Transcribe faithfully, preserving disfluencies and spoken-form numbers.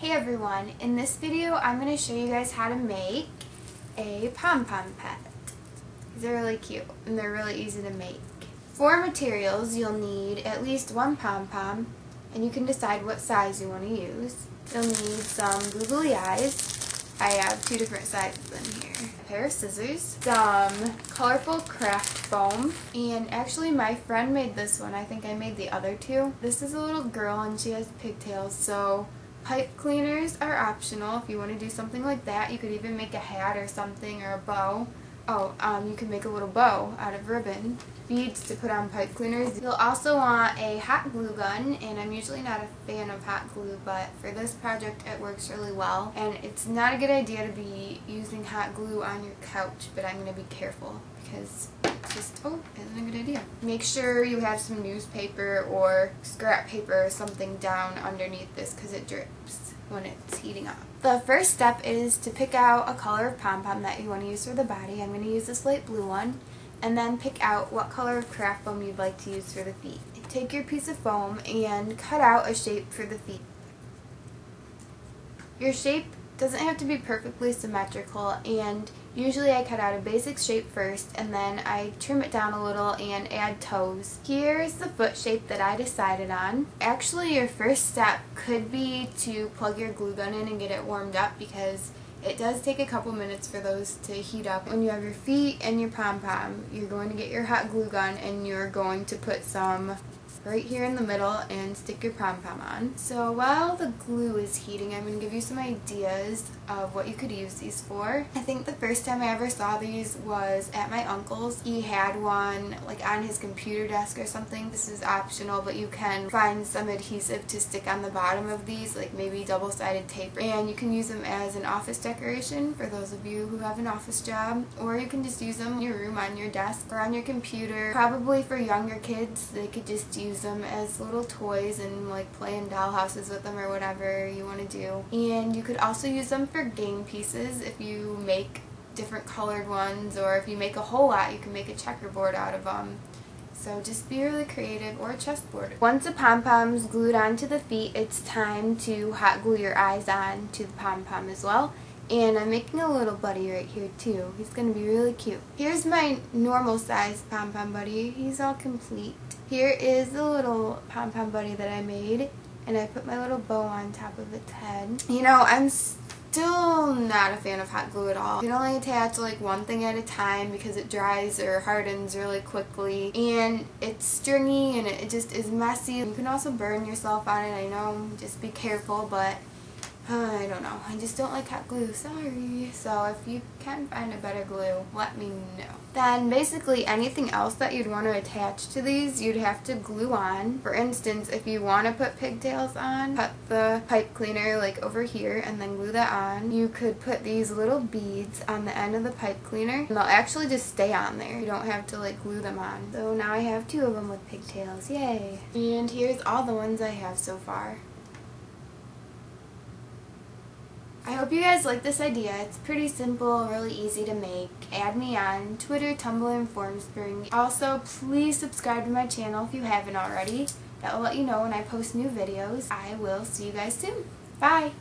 Hey everyone, in this video I'm going to show you guys how to make a pom-pom pet. They're really cute and they're really easy to make. For materials you'll need at least one pom-pom and you can decide what size you want to use. You'll need some googly eyes. I have two different sizes in here. A pair of scissors, some colorful craft foam, and actually my friend made this one. I think I made the other two. This is a little girl and she has pigtails, so pipe cleaners are optional if you want to do something like that. You could even make a hat or something, or a bow. Oh, um, you can make a little bow out of ribbon. Beads to put on pipe cleaners. You'll also want a hot glue gun, and I'm usually not a fan of hot glue, but for this project it works really well. And it's not a good idea to be using hot glue on your couch, but I'm going to be careful because it's just, oh, isn't a good idea. Make sure you have some newspaper or scrap paper or something down underneath this because it drips when it's heating up. The first step is to pick out a color of pom-pom that you want to use for the body. I'm going to use this light blue one, and then pick out what color of craft foam you'd like to use for the feet. Take your piece of foam and cut out a shape for the feet. Your shape doesn't have to be perfectly symmetrical, and usually I cut out a basic shape first and then I trim it down a little and add toes. Here's the foot shape that I decided on. Actually, your first step could be to plug your glue gun in and get it warmed up because it does take a couple minutes for those to heat up. When you have your feet and your pom-pom, you're going to get your hot glue gun and you're going to put some right here in the middle and stick your pom-pom on. So while the glue is heating, I'm going to give you some ideas of what you could use these for. I think the first time I ever saw these was at my uncle's. He had one like on his computer desk or something. This is optional, but you can find some adhesive to stick on the bottom of these, like maybe double-sided tape, and you can use them as an office decoration for those of you who have an office job, or you can just use them in your room on your desk or on your computer. Probably for younger kids, they could just use Use them as little toys and like play in dollhouses with them or whatever you want to do. And you could also use them for game pieces if you make different colored ones, or if you make a whole lot you can make a checkerboard out of them. So just be really creative, or a chessboard. Once the pom-pom's glued onto the feet, it's time to hot glue your eyes on to the pom-pom as well. And I'm making a little buddy right here too. He's going to be really cute. Here's my normal size pom-pom buddy. He's all complete. Here is the little pom-pom buddy that I made. And I put my little bow on top of its head. You know, I'm still not a fan of hot glue at all. You can only attach like one thing at a time because it dries or hardens really quickly. And it's stringy and it just is messy. You can also burn yourself on it, I know. Just be careful, but Uh, I don't know. I just don't like hot glue. Sorry. So if you can find a better glue, let me know. Then basically anything else that you'd want to attach to these, you'd have to glue on. For instance, if you want to put pigtails on, cut the pipe cleaner like over here and then glue that on. You could put these little beads on the end of the pipe cleaner and they'll actually just stay on there. You don't have to like glue them on. So now I have two of them with pigtails. Yay! And here's all the ones I have so far. I hope you guys like this idea. It's pretty simple, really easy to make. Add me on Twitter, Tumblr, and Formspring. Also, please subscribe to my channel if you haven't already. That will let you know when I post new videos. I will see you guys soon. Bye!